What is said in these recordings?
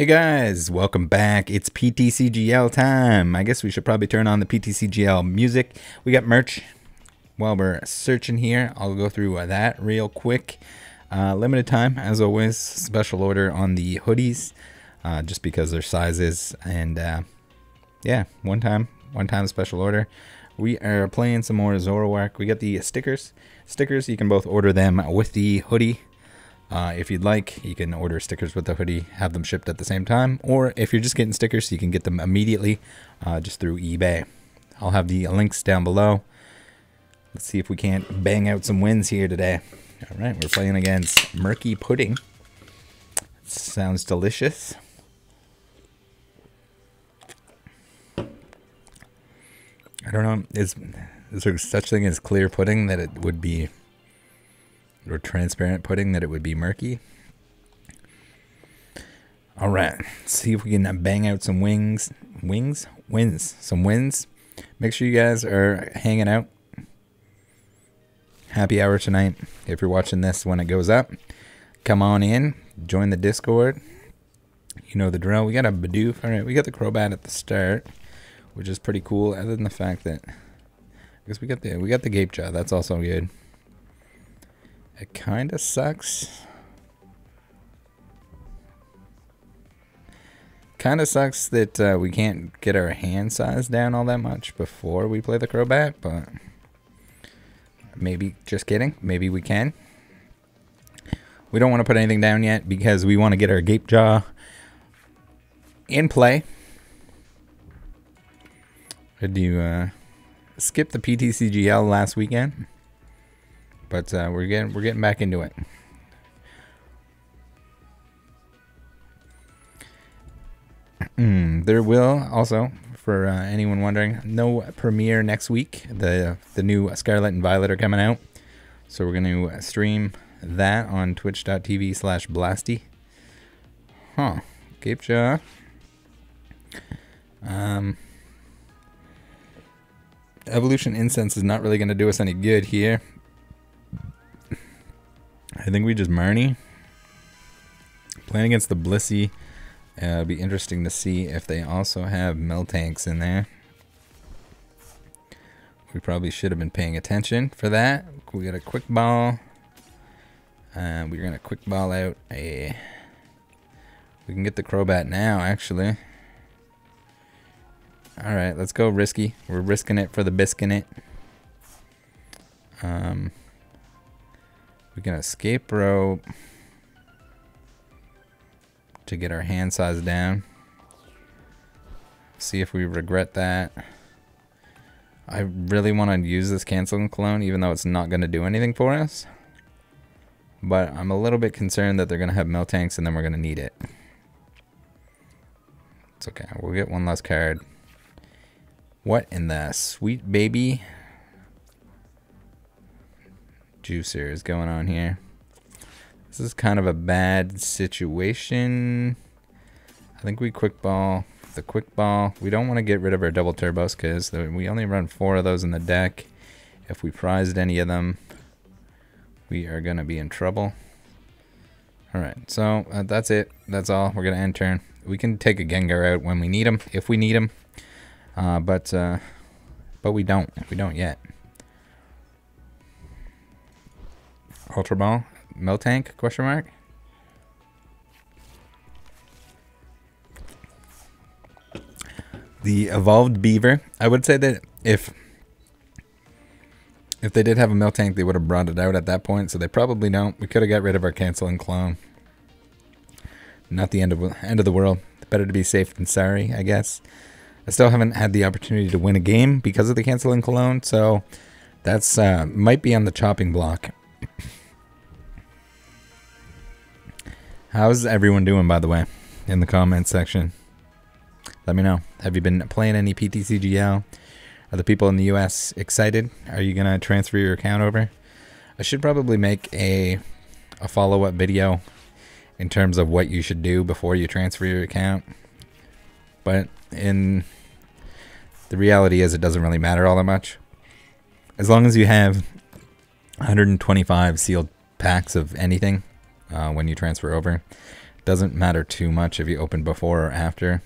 Hey guys, welcome back. It's PTCGL time. I guess we should probably turn on the PTCGL music. We got merch. While we're searching here, I'll go through that real quick. Limited time, as always. Special order on the hoodies, just because their sizes. And yeah, one time special order. We are playing some more Zoroark. We got the stickers. You can both order them with the hoodie. If you'd like, you can order stickers with the hoodie, have them shipped at the same time, or if you're just getting stickers, you can get them immediately just through eBay. I'll have the links down below. Let's see if we can't bang out some wins here today. All right, we're playing against Murky Pudding. Sounds delicious. I don't know, is there such thing as clear pudding that it would be... or transparent pudding that it would be murky? Alright, see if we can bang out some wings. Wins. Make sure you guys are hanging out. Happy hour tonight. If you're watching this when it goes up, come on in. Join the Discord. You know the drill. We got a Bidoof. Alright, we got the Crobat at the start, which is pretty cool, other than the fact that I guess we got the Gapejaw. That's also good. It kind of sucks. Kind of sucks that we can't get our hand size down all that much before we play the Crobat, but maybe, just kidding, maybe we can. We don't want to put anything down yet because we want to get our Gapejaw in play. Did you skip the PTCGL last weekend? But we're getting back into it. There will also, for anyone wondering, no premiere next week. The new Scarlet and Violet are coming out, so we're going to stream that on twitch.tv/blasty. Huh? Gapejaw. Evolution Incense is not really going to do us any good here. I think we just Marnie. Playing against the Blissey. It'll be interesting to see if they also have Miltanks in there. We probably should have been paying attention for that. We got a Quick Ball. We're going to Quick Ball out a... We can get the Crobat now, actually. Alright, let's go risky. We're risking it for the Bisconet. We can Escape Rope to get our hand size down. See if we regret that. I really want to use this Canceling Clone, even though it's not going to do anything for us. But I'm a little bit concerned that they're going to have Miltanks and then we're going to need it. It's okay. We'll get one less card. What in the sweet baby... juicer is going on here. This is kind of a bad situation. I think we Quick Ball the Quick Ball. We don't want to get rid of our double turbos because we only run 4 of those in the deck. If we prized any of them, we are going to be in trouble. Alright, so that's it. That's all. We're going to end turn. We can take a Gengar out when we need him, if we need him. But we don't. We don't yet. Ultra Ball, Miltank, question mark. The evolved Beaver. I would say that if they did have a Miltank, they would have brought it out at that point, so they probably don't. We could have got rid of our Canceling Clone. Not the end of the world. Better to be safe than sorry, I guess. I still haven't had the opportunity to win a game because of the Canceling Clone, so that's might be on the chopping block. How's everyone doing, by the way, in the comments section? Let me know. Have you been playing any PTCGL? Are the people in the US excited? Are you going to transfer your account over? I should probably make a follow-up video in terms of what you should do before you transfer your account. But in the reality is it doesn't really matter all that much. As long as you have 125 sealed packs of anything when you transfer over, Doesn't matter too much if you open before or after.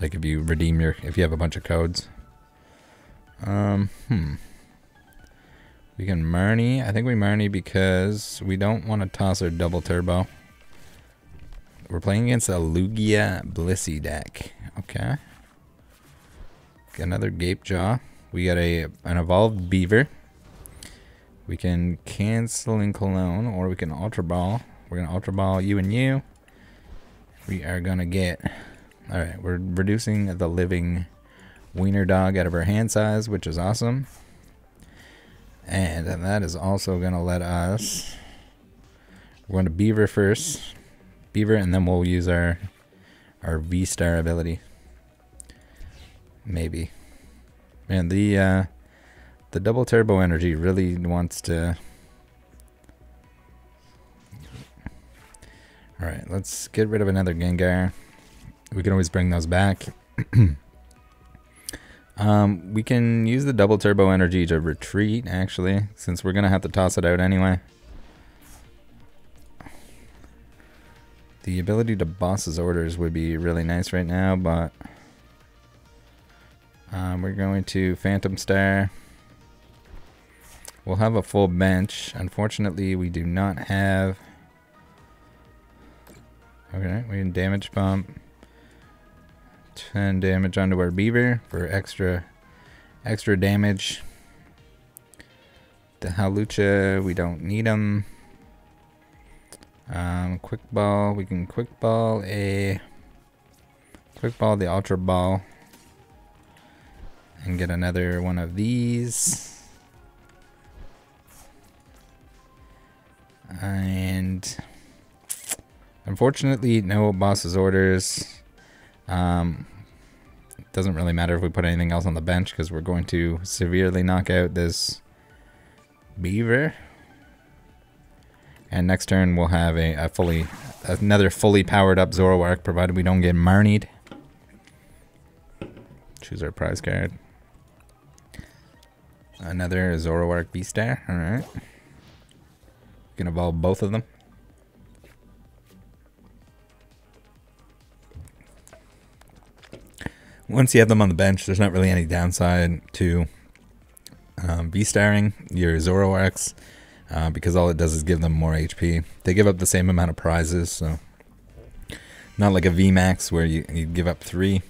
Like if you redeem your, if you have a bunch of codes. We can Marnie. I think we Marnie because we don't want to toss our double turbo. We're playing against a Lugia Blissey deck. Okay. Got another Gapejaw. We got an evolved Beaver. We can cancel in Cologne, or we can Ultra Ball. We're gonna Ultra Ball you and you. We are gonna get. All right, we're reducing the living wiener dog out of her hand size, which is awesome. And that is also gonna let us. We're going to Beaver first. Beaver, and then we'll use our V-star ability. Maybe. Man, the double turbo energy really wants to. All right, let's get rid of another Gengar. We can always bring those back. We can use the double turbo energy to retreat, actually, since we're gonna have to toss it out anyway. The ability to boss's orders would be really nice right now, but we're going to Phantom Star. We'll have a full bench. Unfortunately, we do not have. Okay, we can damage bump. 10 damage onto our Beaver for extra damage. The Hawlucha, we don't need them. Quick Ball, we can quick ball the Ultra Ball and get another one of these, and unfortunately no boss's orders. It doesn't really matter if we put anything else on the bench because we're going to severely knock out this Beaver. And next turn we'll have another fully powered up Zoroark, provided we don't get Marnied. Choose our prize card. Another Zoroark V-star. All right, we can evolve both of them. Once you have them on the bench, there's not really any downside to V-starring your Zoroarks. Because all it does is give them more HP. They give up the same amount of prizes, so not like a VMAX where you give up 3.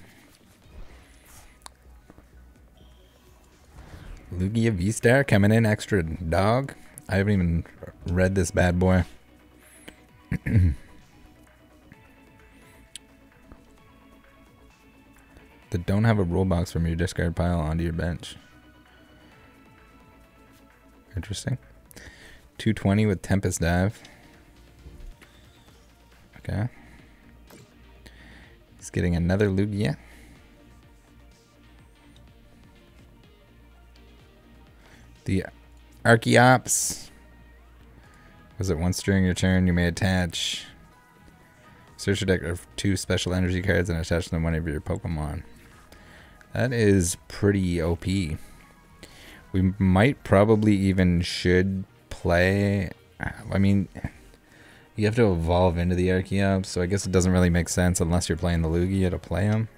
Lugia V-star coming in, extra dog. I haven't even read this bad boy. That don't have a rule box from your discard pile onto your bench. Interesting. 220 with Tempest Dive. Okay. He's getting another Lugia. The Archeops. Was it once during your turn you may attach. Search your deck of 2 special energy cards and attach them to one of your Pokemon. That is pretty OP. We might probably even should play. I mean, you have to evolve into the Archeops, so I guess it doesn't really make sense unless you're playing the Lugia to play him.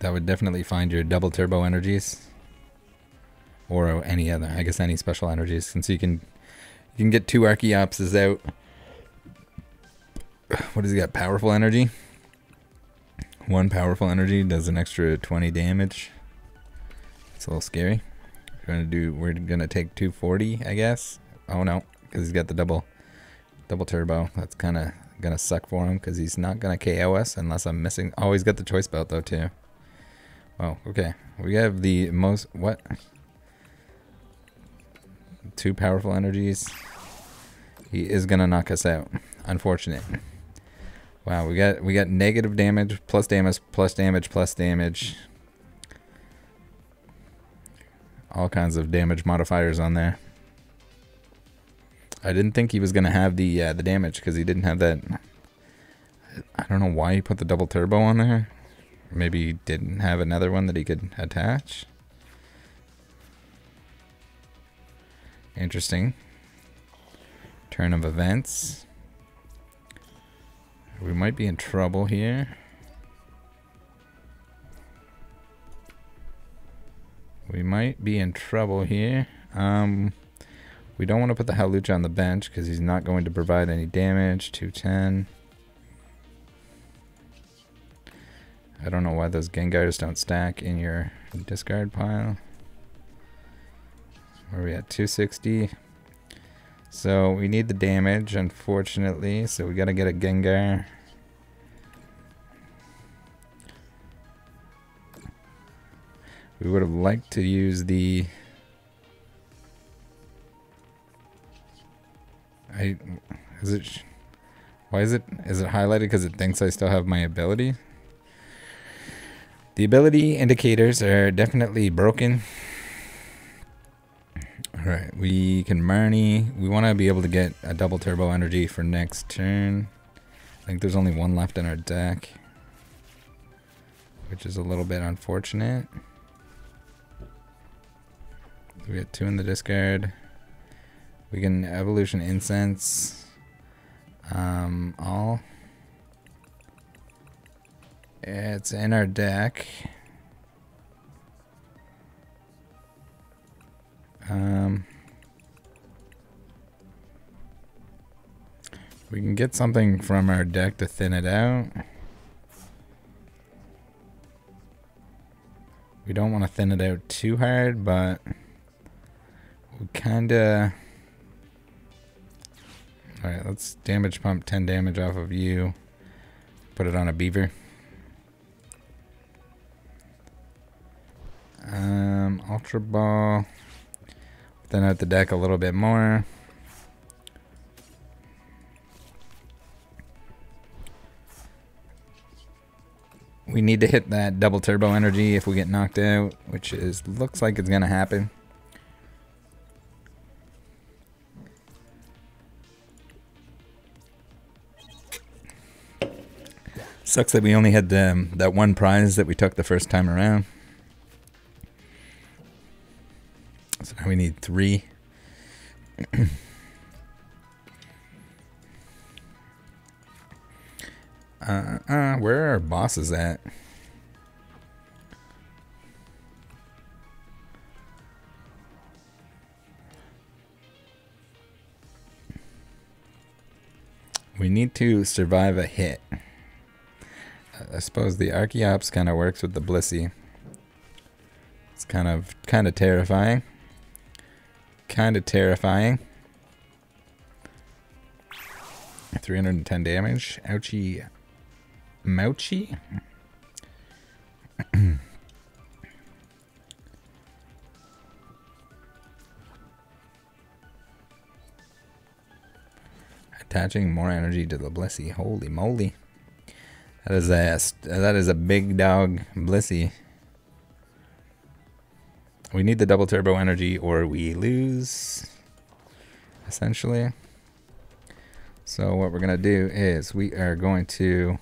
That would definitely find your double turbo energies, or any other, I guess any special energies, since you can get 2 Archeopses out. What has he got? Powerful energy. 1 powerful energy does an extra 20 damage. It's a little scary. We're gonna take 240, I guess. Oh no, because he's got the double turbo. That's kind of gonna suck for him because he's not gonna KO us unless I'm missing. Oh, he's got the choice belt though too. Oh, okay. We have the most 2 powerful energies. He is gonna knock us out. Unfortunate. Wow, we got negative damage, plus damage, plus damage, plus damage. All kinds of damage modifiers on there. I didn't think he was gonna have the damage because he didn't have that. I don't know why he put the double turbo on there. Maybe he didn't have another one that he could attach. Interesting turn of events. We might be in trouble here. We don't want to put the Hawlucha on the bench because he's not going to provide any damage. 210. I don't know why those Gengars don't stack in your discard pile. Where are we at? 260. So we need the damage, unfortunately. So we got to get a Gengar. We would have liked to use the... Why is it highlighted? Because it thinks I still have my ability. The ability indicators are definitely broken. All right, we can Marnie. We want to be able to get a double turbo energy for next turn. I think there's only one left in our deck, which is a little bit unfortunate. We got two in the discard. We can evolution incense all. It's in our deck. We can get something from our deck to thin it out. We don't want to thin it out too hard, but we kinda... Alright, let's damage pump 10 damage off of you. Put it on a beaver. Ultra Ball. Thin out the deck a little bit more. We need to hit that double turbo energy if we get knocked out, which is looks like it's gonna happen. Sucks that we only had that one prize that we took the first time around. So now we need 3. Where are our bosses at? We need to survive a hit. I suppose the Archeops kind of works with the Blissey. It's kind of terrifying. Kind of terrifying. 310 damage. Ouchie. Mouchie? Attaching more energy to the Blissey. Holy moly. That is a big dog Blissey. We need the double turbo energy or we lose, essentially. So what we're gonna do is we are going to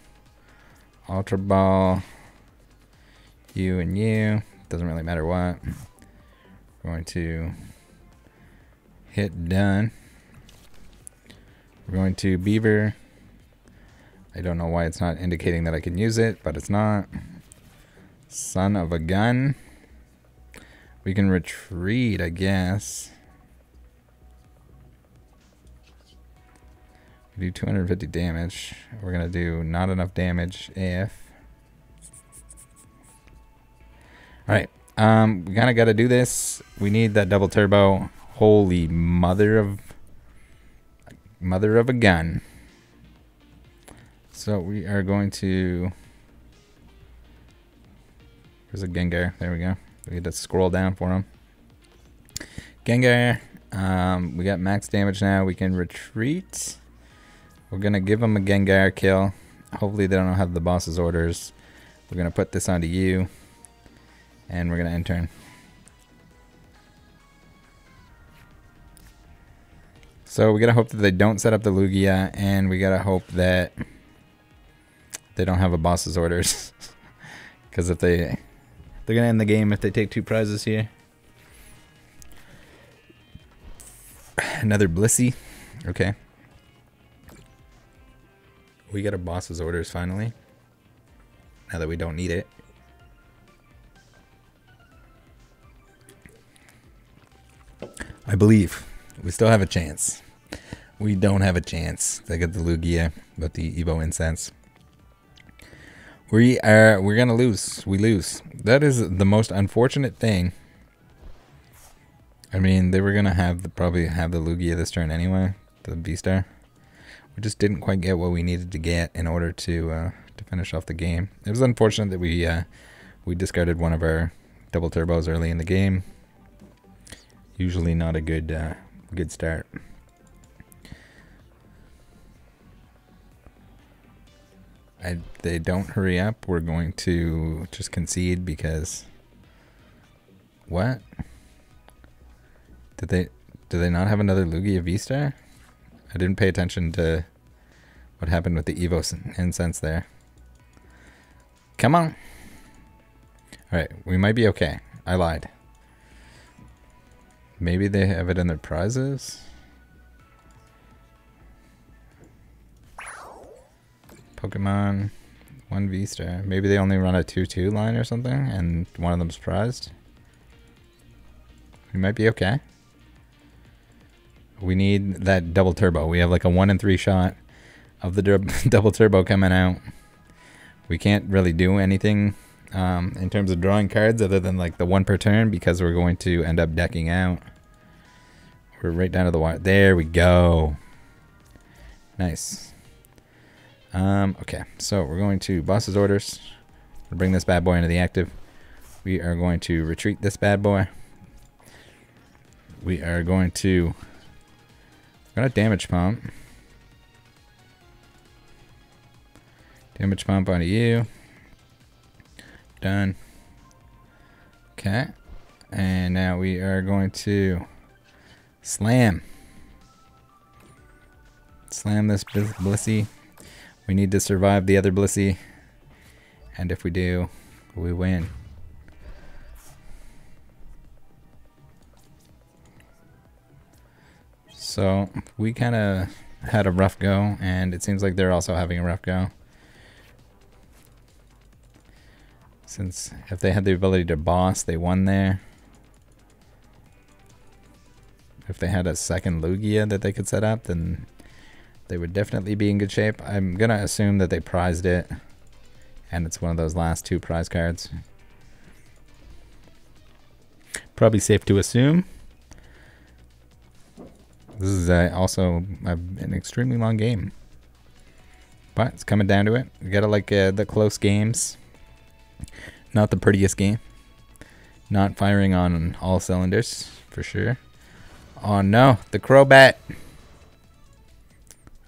Ultra Ball you and you. Doesn't really matter what. We're going to hit done. We're going to Beaver. I don't know why it's not indicating that I can use it, but it's not. Son of a gun. We can retreat, I guess. We do 250 damage. We're gonna do not enough damage if... Alright, we kinda gotta do this. We need that double turbo. Holy mother of a gun. So we are going to... There's a Gengar. There we go. We had to scroll down for him. Gengar. We got max damage now. We can retreat. We're going to give him a Gengar kill. Hopefully they don't have the boss's orders. We're going to put this onto you. And we're going to end turn. So we got to hope that they don't set up the Lugia. And we got to hope that... they don't have a boss's orders, because if they're gonna end the game if they take 2 prizes here. Another Blissey. Okay. We get a boss's orders finally. Now that we don't need it. I believe. We still have a chance. We don't have a chance to get the Lugia, but the Evo Incense. We're gonna lose. We lose. That is the most unfortunate thing. I mean, they were gonna have probably have the Lugia this turn anyway, the V-star. We just didn't quite get what we needed to get in order to finish off the game. It was unfortunate that we discarded one of our double turbos early in the game. Usually not a good good start. They don't hurry up. We're going to just concede because what? Did they not have another Lugia V-star? I didn't pay attention to what happened with the Evo incense there. Come on. Alright, we might be okay. I lied. Maybe they have it in their prizes? Pokemon, one V-star. Maybe they only run a 2-2 line or something and one of them's prized. We might be okay. We need that double turbo. We have like a 1 in 3 shot of the double turbo coming out. We can't really do anything in terms of drawing cards other than like the 1 per turn because we're going to end up decking out. We're right down to the wire. There we go. Nice. Okay, so we're going to boss's orders. We'll bring this bad boy into the active. We are going to retreat this bad boy. We are going to... We're gonna damage pump. Damage pump onto you. Done. Okay. And now we are going to slam. Slam this Blissey. We need to survive the other Blissey. And if we do, we win. So we kind of had a rough go, and it seems like they're also having a rough go. Since if they had the ability to boss, they won there. If they had a second Lugia that they could set up, then they would definitely be in good shape. I'm going to assume that they prized it, and it's one of those last 2 prize cards. Probably safe to assume. This is also an extremely long game. But it's coming down to it. We gotta like the close games. Not the prettiest game. Not firing on all cylinders, for sure. Oh no, the Crobat!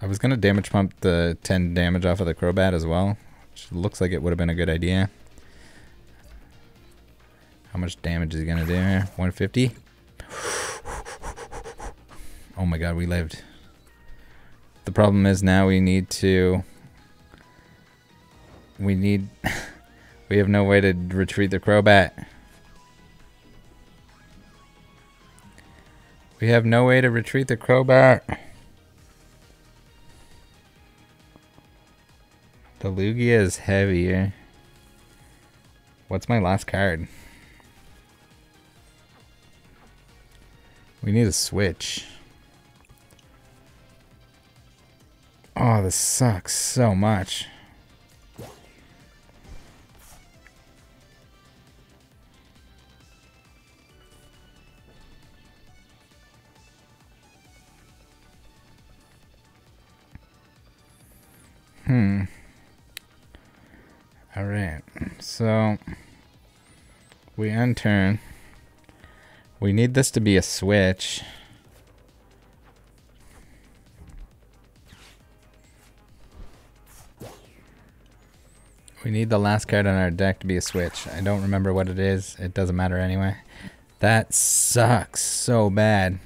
I was gonna damage pump the 10 damage off of the Crobat as well. Which looks like it would have been a good idea. How much damage is he gonna do here? 150? Oh my god, we lived. The problem is now we need to... We have no way to retreat the Crobat. We have no way to retreat the Crobat. The Lugia is heavier. What's my last card? We need a switch. Oh, this sucks so much. All right. So we end turn. We need this to be a switch. We need the last card on our deck to be a switch. I don't remember what it is. It doesn't matter anyway. That sucks so bad.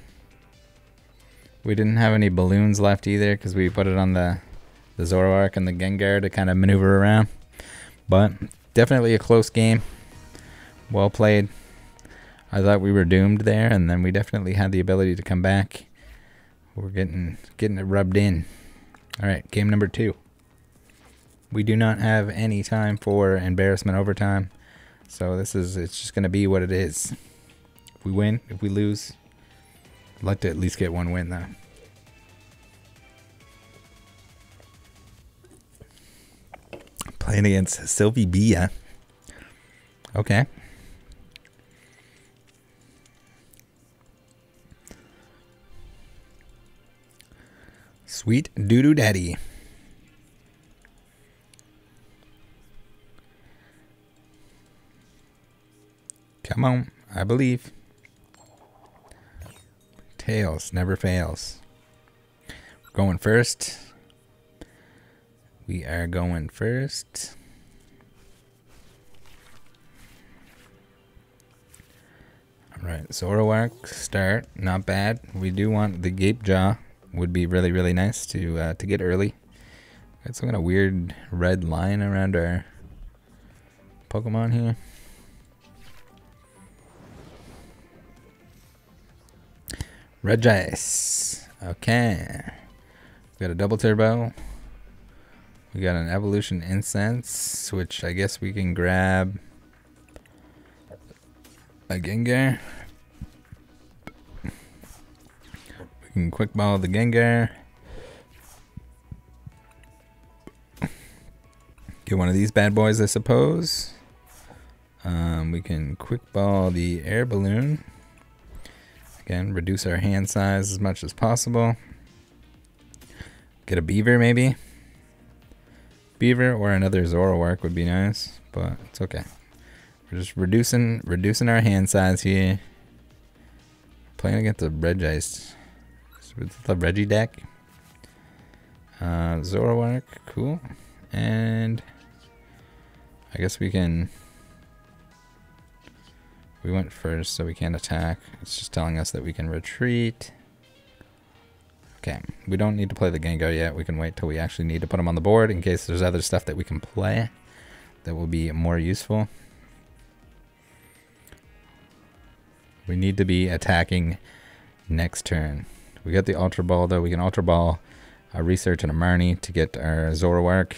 We didn't have any balloons left either because we put it on the Zoroark and the Gengar to kind of maneuver around. But definitely a close game. Well played. I thought we were doomed there, and then we definitely had the ability to come back. We're getting it rubbed in. Alright, game number 2. We do not have any time for embarrassment overtime. So this is, it's just going to be what it is. If we win, if we lose, I'd like to at least get one win though. Playing against Sylvie Bia. Okay. Sweet doo-doo daddy. Come on, I believe. Tails never fails. We're going first. We are going first. Alright, Zoroark start. Not bad. We do want the Gapejaw. Would be really, really nice to get early. Got some kind of weird red line around our Pokemon here. Regice. Okay. We got a double turbo. We got an evolution incense, which I guess we can grab a Gengar. We can quick ball the Gengar. Get one of these bad boys, I suppose. We can quick ball the air balloon. Again, reduce our hand size as much as possible. Get a beaver maybe. Beaver or another Zoroark would be nice, but it's okay. We're just reducing our hand size here. Playing against the Regice with the Reggie deck. Zoroark, cool. And I guess we can. We went first, so we can't attack. It's just telling us that we can retreat. Okay, we don't need to play the Gengar yet. We can wait till we actually need to put him on the board in case there's other stuff that we can play that will be more useful. We need to be attacking next turn. We got the Ultra Ball though. We can Ultra Ball a Research and a Marnie to get our Zoroark.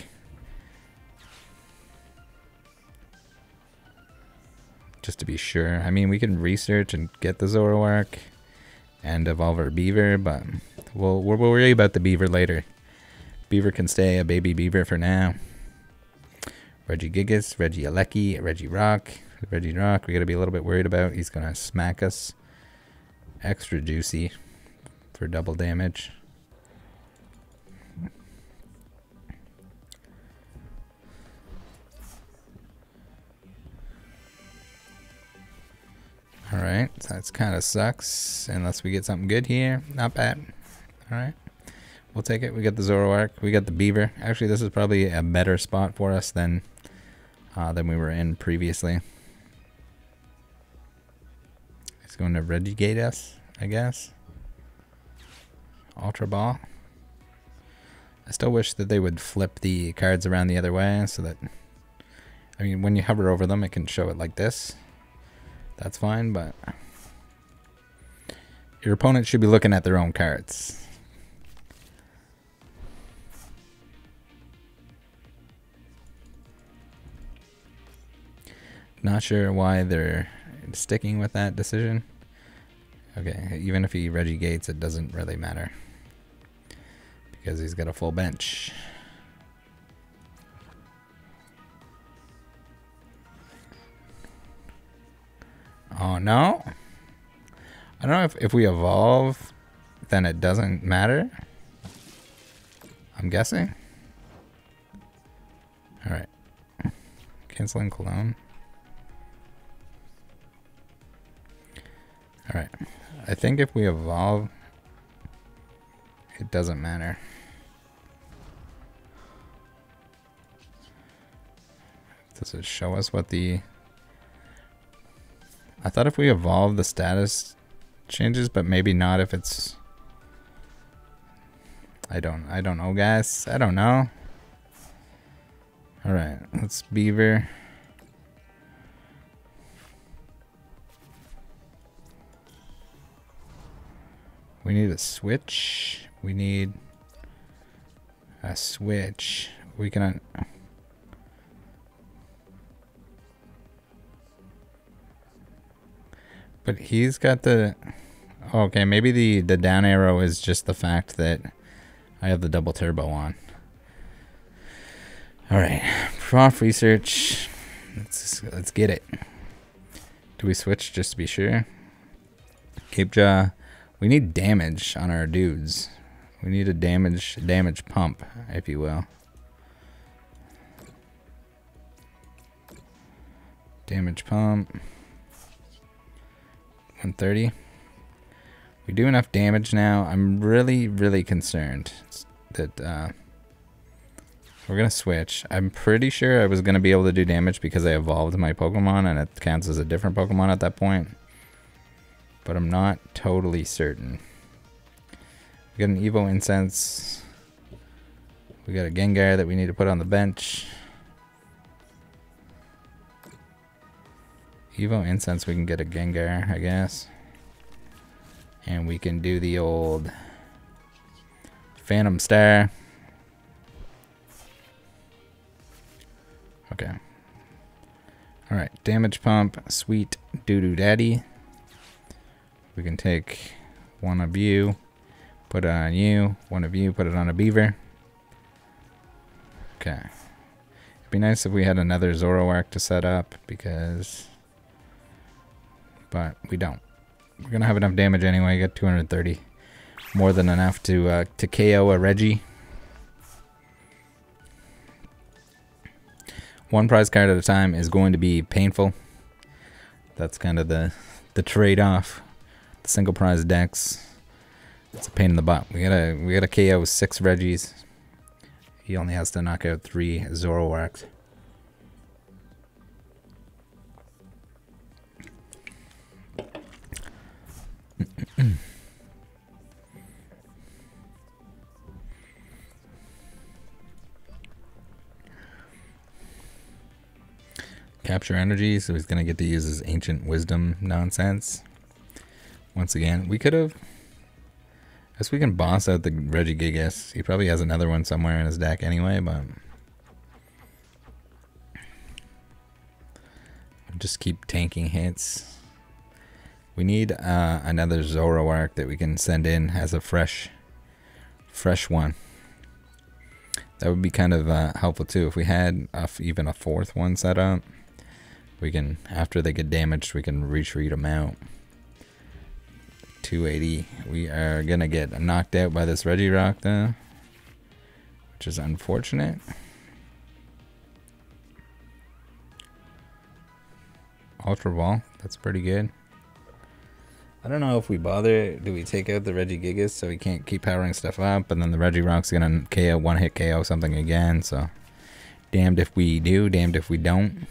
Just to be sure. I mean, we can research and get the Zoroark and evolve our Beaver, but we'll worry about the Beaver later. Beaver can stay a baby Beaver for now. Regigigas, Regielecki, Regirock. We gotta be a little bit worried about. He's gonna smack us. Extra juicy for double damage. Alright, that's kind of sucks. Unless we get something good here. Not bad. Alright. We'll take it. We got the Zoroark. We got the Beaver. Actually, this is probably a better spot for us than we were in previously. It's going to Regigate us, I guess. Ultra Ball. I still wish that they would flip the cards around the other way so that... I mean, when you hover over them, it can show it like this. That's fine, but your opponent should be looking at their own cards. Not sure why they're sticking with that decision. Okay, even if he Regigates, it doesn't really matter because he's got a full bench. Oh no! I don't know if we evolve, then it doesn't matter. I'm guessing. Alright. Canceling clone. Alright. I think if we evolve, it doesn't matter. Does it show us what the... I thought if we evolve the status changes, but maybe not if it's... I don't know, guys. I don't know. Alright, let's Beaver. We need a switch. We need a switch. We can... But he's got the... Okay, maybe the down arrow is just the fact that I have the double turbo on. Alright, prof research. Let's get it. Do we switch just to be sure? Gapejaw. We need damage on our dudes. We need a damage pump, if you will. Damage pump. 130. We do enough damage now. I'm really, really concerned that we're gonna switch. I'm pretty sure I was gonna be able to do damage because I evolved my Pokemon and it counts as a different Pokemon at that point. But I'm not totally certain. We got an Evo Incense. We got a Gengar that we need to put on the bench. Evo Incense, we can get a Gengar, I guess. And we can do the old Phantom Star. Okay. Alright, damage pump, sweet doo-doo daddy. We can take one of you, put it on you, one of you, put it on a beaver. Okay. It'd be nice if we had another Zoroark to set up because... But we don't. We're going to have enough damage anyway. Got 230. More than enough to KO a Reggie. One prize card at a time is going to be painful. That's kind of the trade-off. The single prize decks, it's a pain in the butt. We gotta KO 6 Reggies. He only has to knock out 3 Zoroarks. Capture energy, so he's gonna get to use his ancient wisdom nonsense. Once again, we could have... As we can boss out the Regigigas. He probably has another one somewhere in his deck anyway, but... I'll just keep tanking hits. We need another Zoroark that we can send in as a fresh one. That would be kind of helpful too. If we had even a 4th one set up, we can, after they get damaged, we can retreat them out. 280. We are gonna get knocked out by this Regirock though, which is unfortunate. Ultra Ball, that's pretty good. I don't know if we bother. Do we take out the Regigigas so he can't keep powering stuff up, and then the Regirock's gonna KO, one-hit KO something again, so damned if we do, damned if we don't.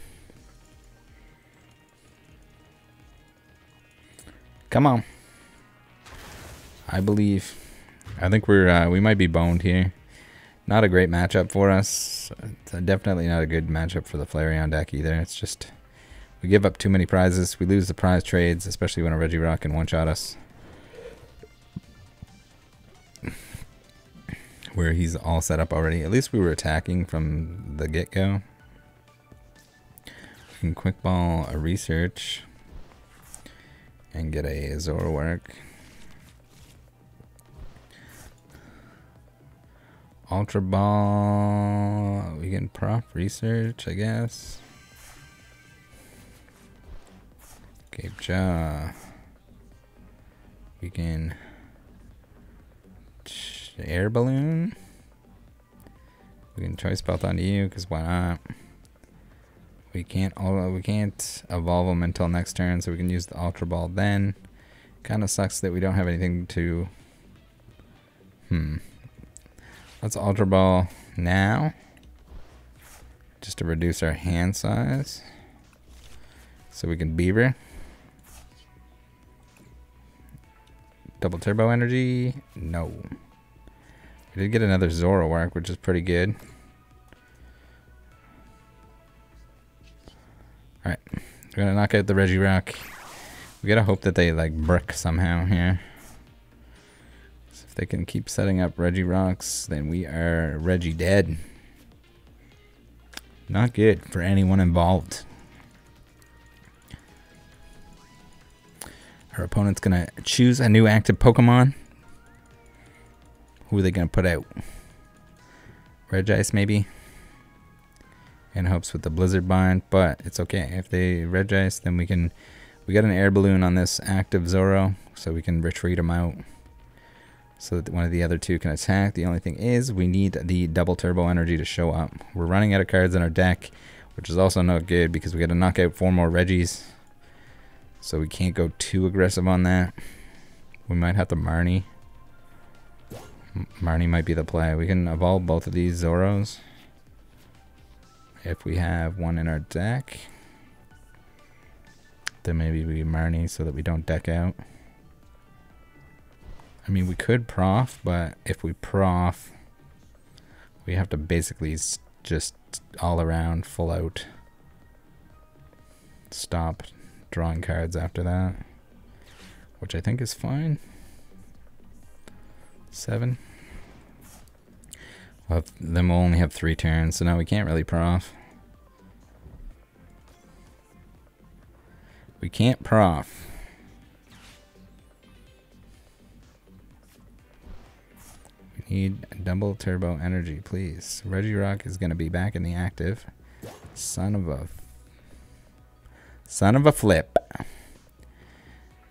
Come on. I believe. I think we're we might be boned here. Not a great matchup for us. It's definitely not a good matchup for the Flareon deck either. It's just we give up too many prizes. We lose the prize trades, especially when a Regirock can one-shot us. Where he's all set up already. At least we were attacking from the get-go. We can Quick Ball a research and get a Zoroark. Ultra Ball, we can prop research, I guess. Gapejaw. We can air balloon. We can choice belt onto you, cause why not? We can't evolve them until next turn, so we can use the Ultra Ball then. Kinda sucks that we don't have anything to. Let's Ultra Ball now, just to reduce our hand size, so we can beaver. Double turbo energy, no. We did get another Zoroark, which is pretty good. All right, we're gonna knock out the Regirock. We gotta hope that they like brick somehow here. If they can keep setting up Regirocks, then we are Reggie dead. Not good for anyone involved. Our opponent's going to choose a new active Pokemon. Who are they going to put out? Regice, maybe? In hopes with the Blizzard Bind, but it's okay. If they Regice, then we can... We got an Air Balloon on this active Zoro, so we can retreat him out so that one of the other two can attack. The only thing is we need the double turbo energy to show up. We're running out of cards in our deck, which is also not good because we got to knock out 4 more Reggies. So we can't go too aggressive on that. We might have to Marnie. Marnie might be the play. We can evolve both of these Zoros if we have one in our deck. Then maybe we Marnie so that we don't deck out. I mean, we could prof, but if we prof, we have to basically just all around full out stop drawing cards after that, which I think is fine. 7. Well, then we'll only have 3 turns, so now we can't really prof. We can't prof. We need double turbo energy, please. Regirock is going to be back in the active. Son of a flip.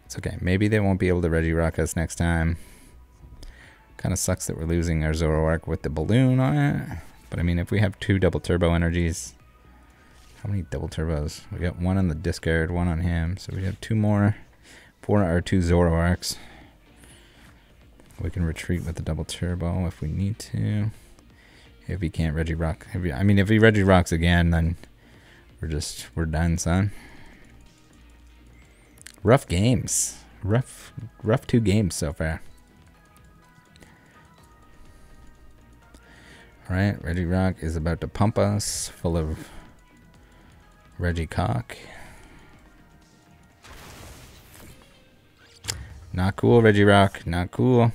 It's okay. Maybe they won't be able to Regirock us next time. Kind of sucks that we're losing our Zoroark with the balloon on it. But I mean, if we have 2 double turbo energies... How many double turbos? We got 1 on the discard, 1 on him. So we have 2 more. 4 or 2 Zoroarks. We can retreat with the double turbo if we need to. If he can't Regirock. If he Regirocks again, then we're done, son. Rough games. Rough 2 games so far. Alright, Regirock is about to pump us full of Regicock. Not cool, Regirock. Not cool.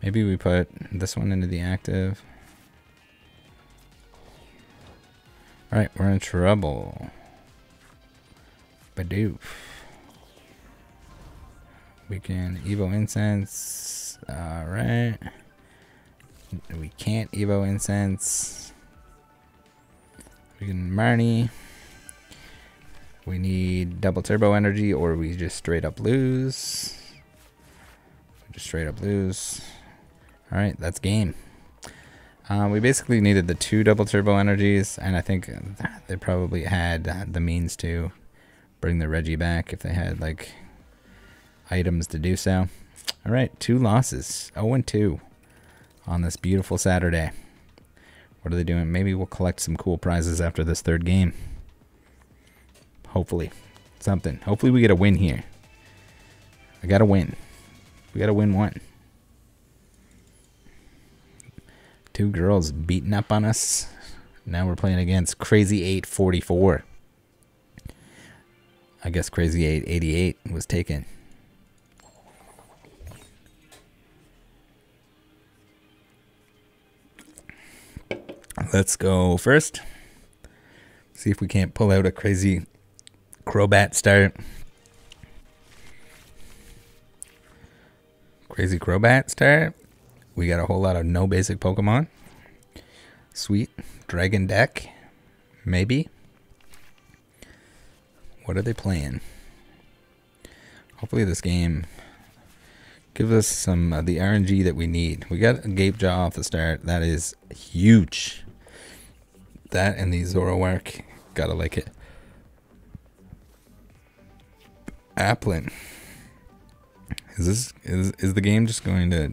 Maybe we put this one into the active. Alright, we're in trouble. Bidoof. We can Evo Incense. Alright. We can't Evo Incense. We can Marnie. We need double turbo energy or we just straight up lose. Alright, that's game. We basically needed the 2 double turbo energies, and I think they probably had the means to bring the Reggie back if they had like items to do so. Alright, 2 losses. 0-2. On this beautiful Saturday. What are they doing? Maybe we'll collect some cool prizes after this 3rd game. Hopefully. Something. Hopefully we get a win here. I gotta win. We gotta win 1. 2 girls beating up on us. Now we're playing against Crazy 844. I guess Crazy 888 was taken. Let's go first. See if we can't pull out a crazy Crobat start. Crazy Crobat start. We got a whole lot of no basic Pokemon. Sweet. Dragon deck. Maybe. What are they playing? Hopefully this game gives us some of the RNG that we need. We got a Gapejaw off the start. That is huge. That and the Zoroark. Gotta like it. Applin. Is the game just going to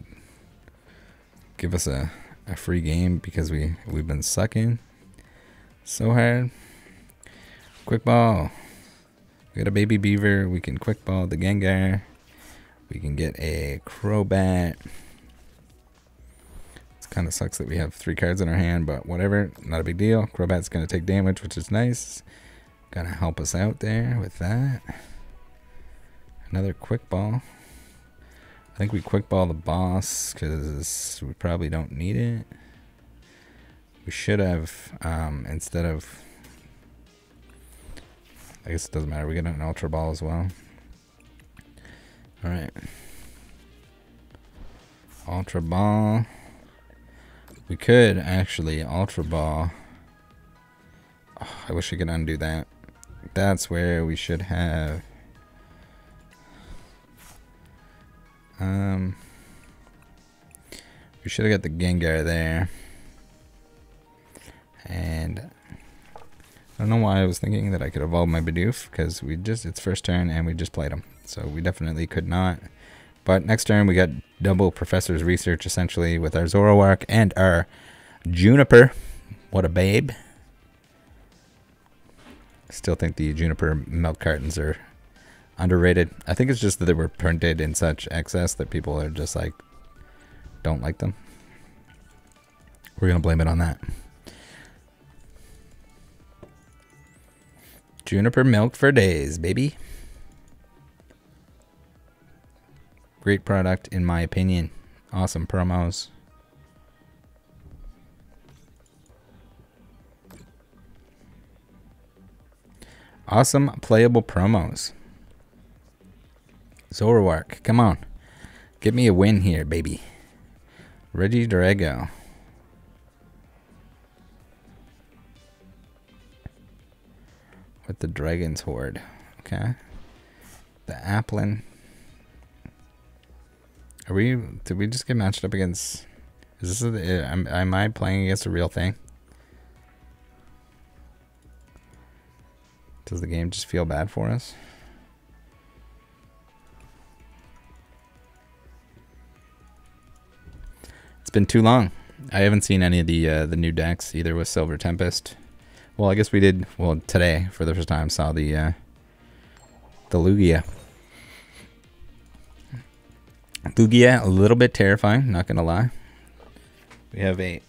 give us a free game because we've been sucking so hard? Quick Ball. We got a baby beaver. We can Quick Ball the Gengar. We can get a Crobat. It kind of sucks that we have 3 cards in our hand, but whatever, not a big deal. Crobat's going to take damage, which is nice. Going to help us out there with that. Another Quick Ball. I think we Quick Ball the boss because we probably don't need it. We should have, instead of... I guess it doesn't matter. We get an Ultra Ball as well. Alright. Ultra Ball. We could actually Ultra Ball. Oh, I wish I could undo that. That's where we should have... we should have got the Gengar there. And I don't know why I was thinking that I could evolve my Bidoof, because we just, it's first turn and we just played him. So we definitely could not. But next turn we got double Professor's Research essentially with our Zoroark and our Juniper. What a babe. I still think the Juniper milk cartons are underrated. I think it's just that they were printed in such excess that people are just like, don't like them. We're going to blame it on that. Juniper milk for days, baby. Great product, in my opinion. Awesome promos. Awesome playable promos. Zoroark, come on. Get me a win here, baby. Regigigas. With the Dragon's Horde. Okay. The Applin. Are we... did we just get matched up against... is this... am I playing against a real thing? Does the game just feel bad for us? It's been too long. I haven't seen any of the new decks, either with Silver Tempest... well, I guess we did, well, today, for the first time, saw the Lugia. Lugia, a little bit terrifying, not gonna lie. We have a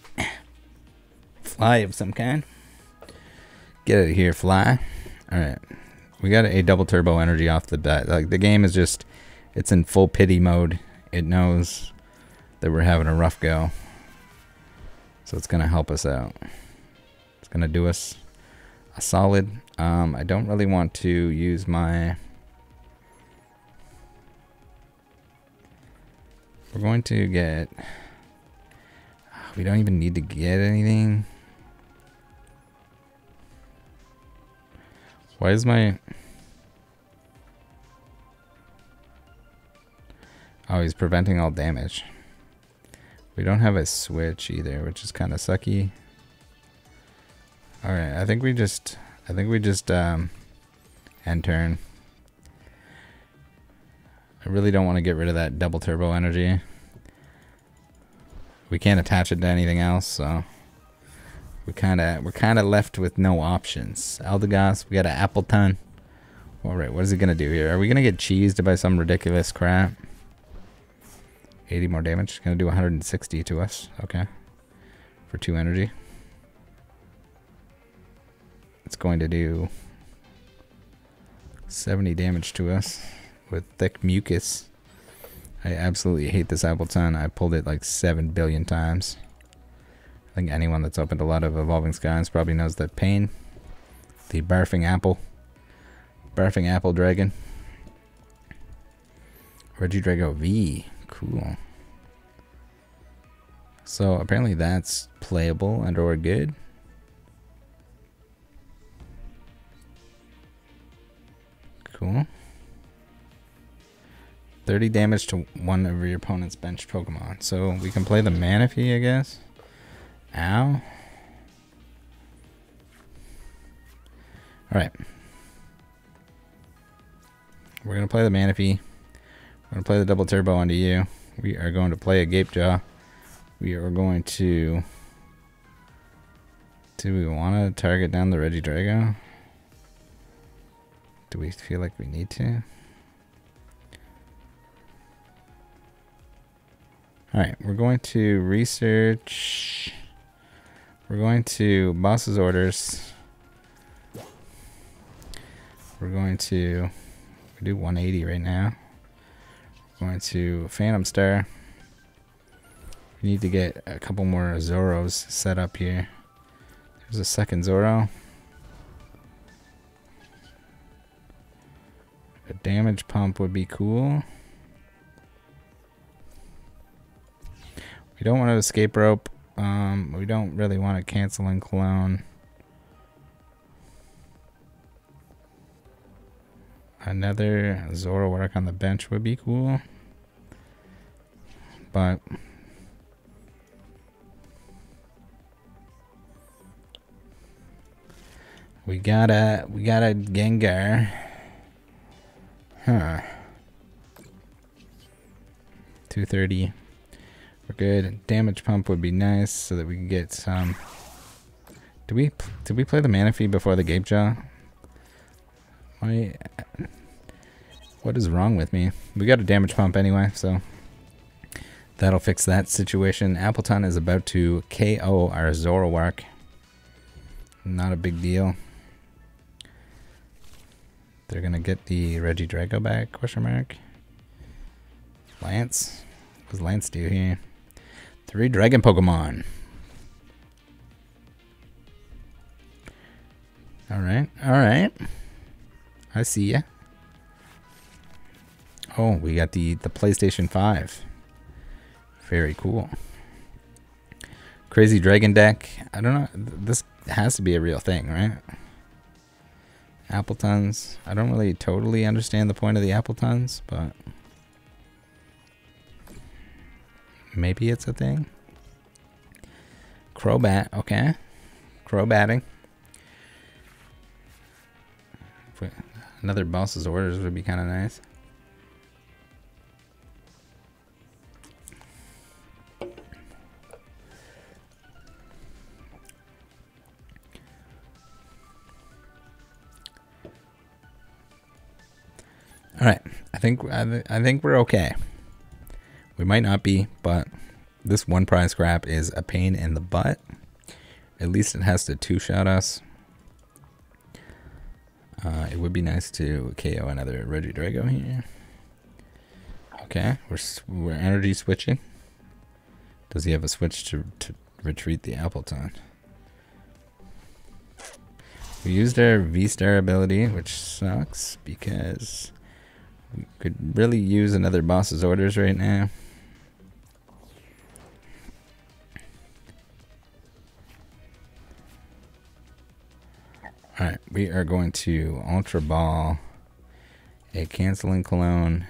fly of some kind. Get out of here, fly. Alright, we got a double turbo energy off the bat. Like, the game is just, it's in full pity mode. It knows that we're having a rough go. So it's gonna help us out. It's gonna do us a solid. I don't really want to use my... we're going to get... we don't even need to get anything. Why is my... oh, he's preventing all damage. We don't have a switch either, which is kind of sucky. All right, I think we just end turn. I really don't want to get rid of that double turbo energy. We can't attach it to anything else, so we're kind of left with no options. Eldegoss, we got an Appletun. All right, what is it gonna do here? Are we gonna get cheesed by some ridiculous crap? 80 more damage. It's gonna do 160 to us. Okay, for 2 energy. It's going to do 70 damage to us with thick mucus. I absolutely hate this Appletun. I pulled it like 7 billion times. I think anyone that's opened a lot of Evolving Skies probably knows that pain. The barfing apple. Barfing apple dragon. Regidrago V. Cool. So apparently that's playable and or good. Cool. 30 damage to one of your opponent's bench Pokemon. So we can play the Manaphy, I guess. Ow. Alright. We're going to play the Manaphy. We're going to play the double turbo onto you. We are going to play a Gapejaw. We are going to... do we want to target down the Regidrago? Do we feel like we need to? Alright, we're going to research. We're going to boss's orders. We're going to... could do 180 right now. We're going to Phantom Star. We need to get a couple more Zoros set up here. There's a second Zoro. A damage pump would be cool. We don't want an escape rope. We don't really want to cancel and clone. Another Zoroark on the bench would be cool. But we got a Gengar. Huh. 230. We're good. Damage pump would be nice so that we can get some. Did we play the Manaphy before the Gapejaw? Why? What is wrong with me? We got a damage pump anyway, so that'll fix that situation. Appletun is about to KO our Zoroark. Not a big deal. They're gonna get the Regidrago back, question mark. Lance? What does Lance do here? 3 dragon Pokemon. Alright, alright. I see ya. Oh, we got the PlayStation 5. Very cool. Crazy Dragon Deck. I don't know. This has to be a real thing, right? Appletuns. I don't really totally understand the point of the Appletuns, but maybe it's a thing. Crobat. Okay. Crobatting. Another boss's orders would be kind of nice. All right, I think we're okay. We might not be, but this one prize scrap is a pain in the butt. At least it has to two-shot us. It would be nice to KO another Regidrago here. Okay, we're energy switching. Does he have a switch to retreat the Appletun? We used our V-star ability, which sucks because we could really use another boss's orders right now. Alright, we are going to Ultra Ball, a canceling clone,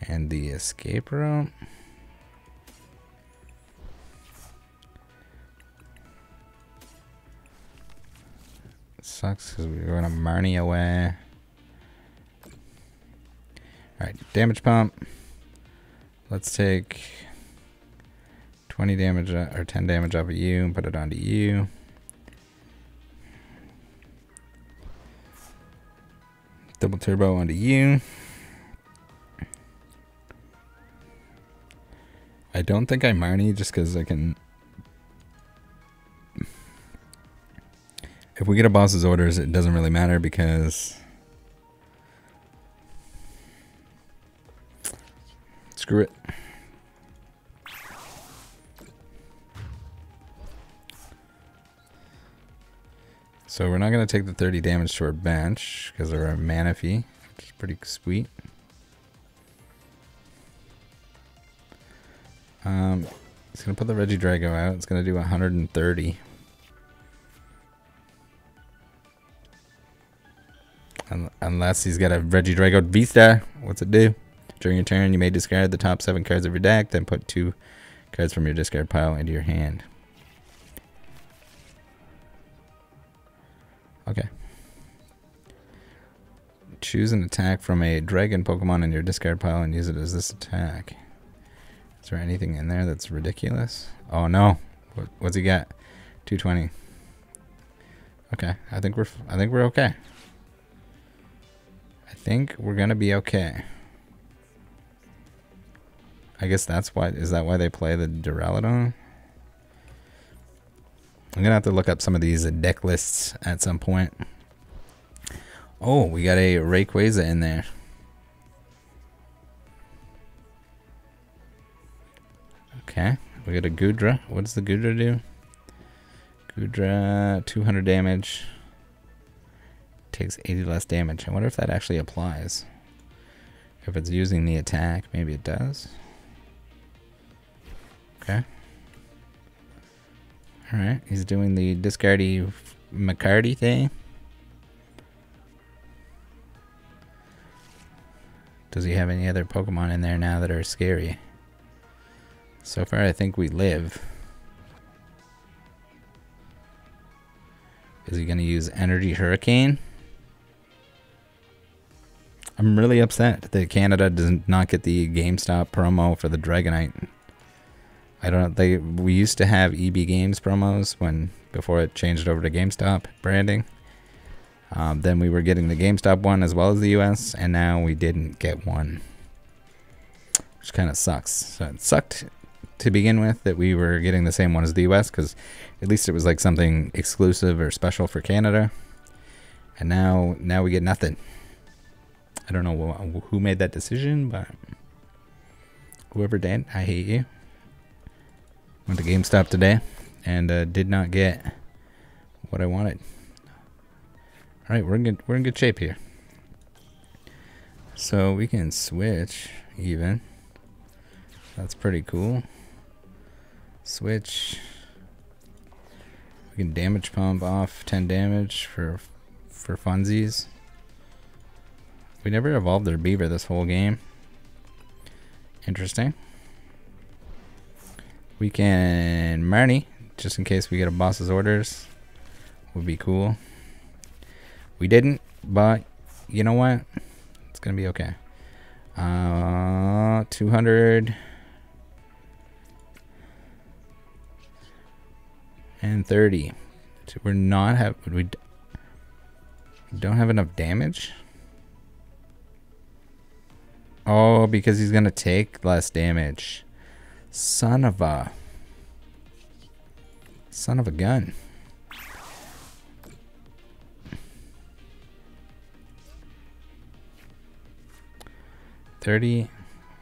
and the escape rope. Sucks because we're going to Marnie away. Alright, damage pump. Let's take 20 damage or 10 damage off of you and put it onto you. Double turbo onto you. I don't think I Marnie just because I can. If we get a boss's orders, it doesn't really matter because screw it. So we're not going to take the 30 damage to our bench because they're a Manaphy, which is pretty sweet. It's going to put the Regidrago out. It's going to do 130. Unless he's got a Regidrago V-star. What's it do? During your turn, you may discard the top 7 cards of your deck, then put 2 cards from your discard pile into your hand. Okay. Choose an attack from a dragon Pokemon in your discard pile and use it as this attack. Is there anything in there that's ridiculous? Oh no! What's he got? 220. Okay, I think we're okay. I think we're gonna be okay. I guess that's why. Is that why they play the Duraludon? I'm gonna have to look up some of these deck lists at some point. Oh, we got a Rayquaza in there. Okay, we got a Goodra. What does the Goodra do? Goodra, 200 damage. Takes 80 less damage. I wonder if that actually applies. If it's using the attack, maybe it does. Okay. Alright, he's doing the discardy McCarty thing. Does he have any other Pokemon in there now that are scary? So far, I think we live. Is he going to use Energy Hurricane? I'm really upset that Canada does not get the GameStop promo for the Dragonite. I don't know, we used to have EB Games promos before it changed over to GameStop branding. Then we were getting the GameStop one as well as the US, and now we didn't get one, which kind of sucks. So it sucked to begin with that we were getting the same one as the US, because at least it was like something exclusive or special for Canada, and now we get nothing. I don't know who made that decision, but whoever did, I hate you. Went to GameStop today and did not get what I wanted. All right, we're in good shape here. So we can switch even. That's pretty cool. Switch. We can damage pump off 10 damage for funsies. We never evolved their beaver this whole game. Interesting. We can Marnie, just in case we get a boss's orders. Would be cool. We didn't, but you know what? It's gonna be okay. 230. So we're not have we don't have enough damage. Oh, because he's gonna take less damage. Son of a gun.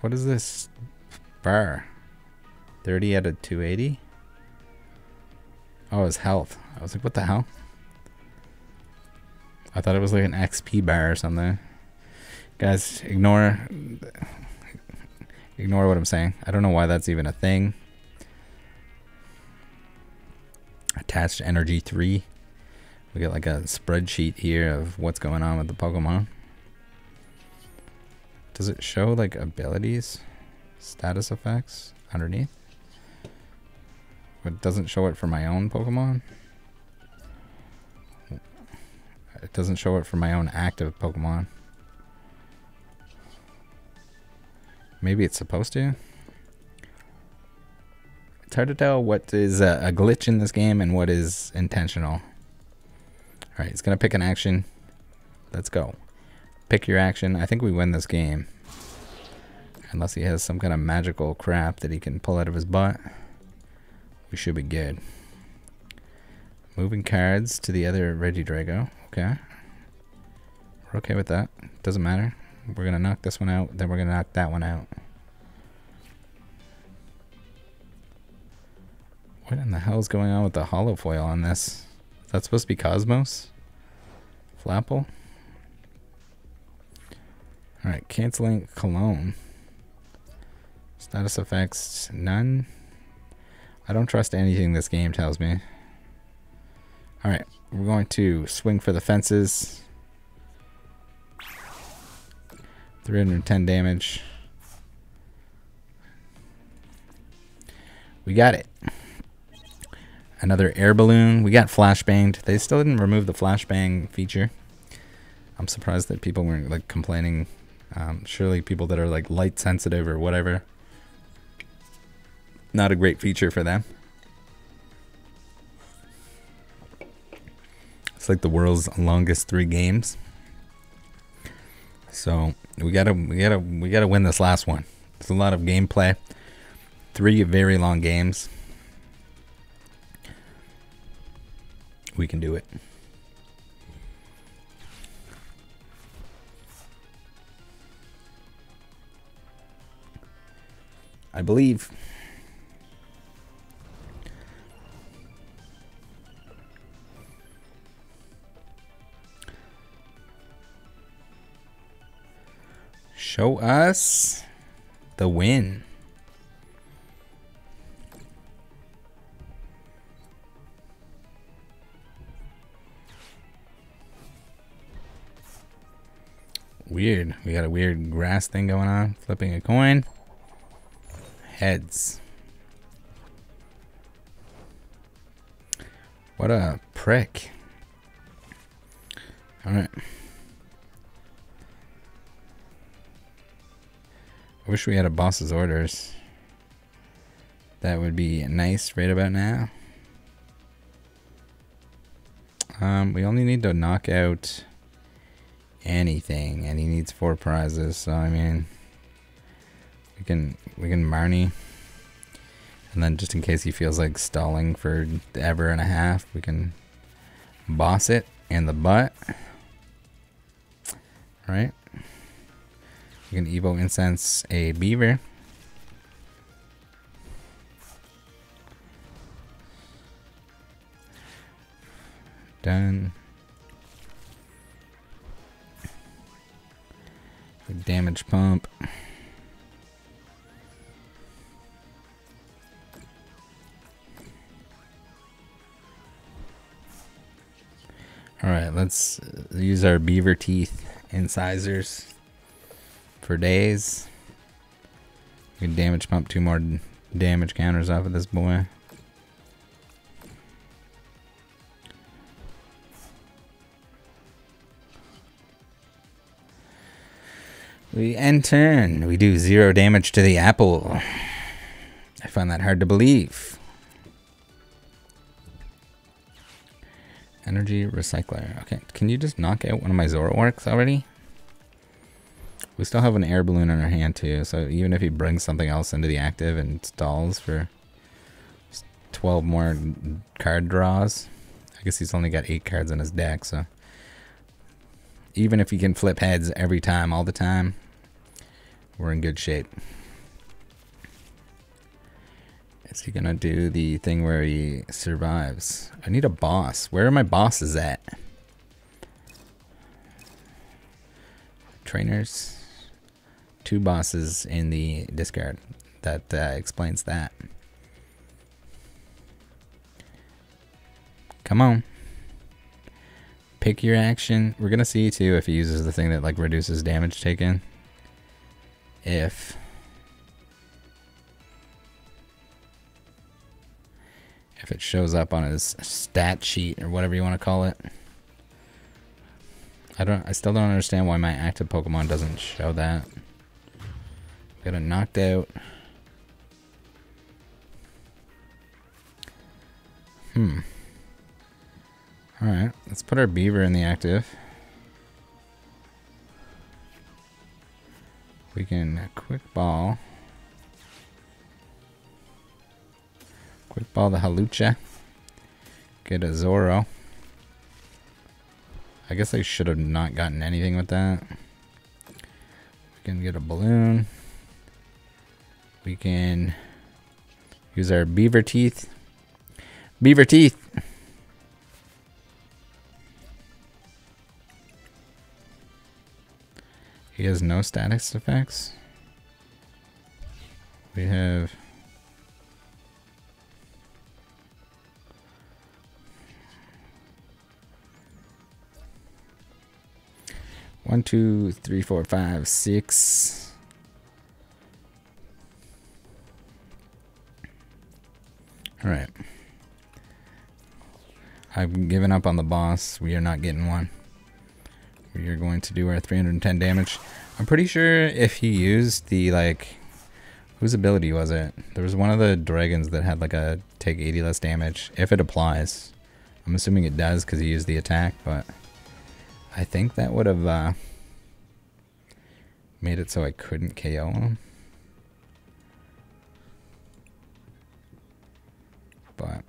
What is this bar? 30 out of 280? Oh, his health. I was like, what the hell? I thought it was like an XP bar or something. Guys, ignore what I'm saying. I don't know why that's even a thing. Attached energy 3. We got like a spreadsheet here of what's going on with the Pokemon. Does it show like abilities, status effects underneath? But it doesn't show it for my own Pokemon. It doesn't show it for my own active Pokemon. Maybe it's supposed to. It's hard to tell what is a glitch in this game and what is intentional. All right, it's gonna pick an action. Let's go. Pick your action. I think we win this game. Unless he has some kind of magical crap that he can pull out of his butt. We should be good. Moving cards to the other Regidrago. Okay. We're okay with that. Doesn't matter. We're going to knock this one out. Then we're going to knock that one out. What in the hell is going on with the holofoil on this? Is that supposed to be Cosmos? Flapple? Alright, canceling Cologne. Status effects, none. I don't trust anything this game tells me. Alright, we're going to swing for the fences. 310 damage. We got it. Another air balloon. We got flashbanged. They still didn't remove the flashbang feature. I'm surprised that people weren't like complaining. Surely people that are like light sensitive or whatever. Not a great feature for them. It's like the world's longest 3 games. So we gotta win this last one. It's a lot of gameplay. 3 very long games. we can do it. I believe. Show us the win. Weird. We got a weird grass thing going on. Flipping a coin. Heads. What a prick. Alright. I wish we had a boss's orders. That would be nice right about now. We only need to knock out anything, and he needs 4 prizes, so I mean we can Marnie, and then just in case he feels like stalling for ever and a half, we can boss it in the butt. Alright. You can Evo Incense a Beaver. Done. Damage Pump. Alright, let's use our beaver teeth incisors for days. We can damage pump 2 more damage counters off of this boy. We end turn. We do 0 damage to the apple. I find that hard to believe. Energy Recycler. Okay, can you just knock out one of my Zoroarks already? We still have an air balloon in our hand too, so even if he brings something else into the active and stalls for 12 more card draws, I guess he's only got 8 cards in his deck, so even if he can flip heads every time, all the time, we're in good shape. Is he gonna do the thing where he survives? I need a boss. Where are my bosses at? Trainers. 2 bosses in the discard. That explains that. Come on. Pick your action. We're gonna see too if he uses the thing that like reduces damage taken. If it shows up on his stat sheet or whatever you want to call it. I still don't understand why my active Pokemon doesn't show that. Got it knocked out. Alright, let's put our beaver in the active. We can quick ball. Quick ball the Hawlucha. Get a Zoro. I guess I should have not gotten anything with that. We can get a balloon. We can use our beaver teeth. Beaver teeth! He has no status effects. We have... One, two, three, four, five, 6. Alright. I've given up on the boss. We are not getting one. We are going to do our 310 damage. I'm pretty sure if he used the, like, whose ability was it? There was one of the dragons that had, like, a take 80 less damage, if it applies. I'm assuming it does because he used the attack, but I think that would have made it so I couldn't KO him. But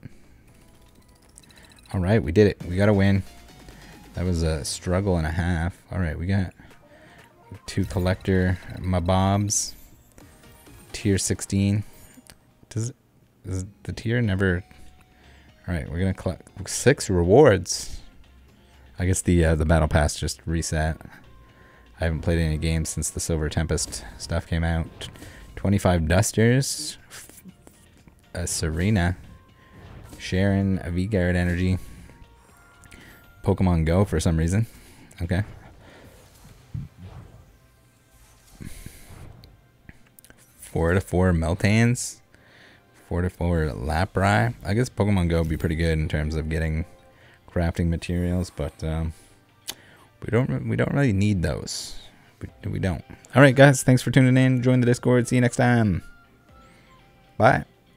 All right, we did it. We got a win. That was a struggle and a half. All right, we got 2 collector Mabobs. Tier 16. Does the tier never... All right, we're going to collect 6 rewards. I guess the battle pass just reset. I haven't played any games since the Silver Tempest stuff came out. 25 Dusters. A Serena. Sharon, a V-Guard Energy. Pokemon Go for some reason. Okay. 4/4 Miltans. 4/4 Laprai. I guess Pokemon Go would be pretty good in terms of getting crafting materials, but we don't really need those. We don't. All right, guys. Thanks for tuning in. Join the Discord. See you next time. Bye.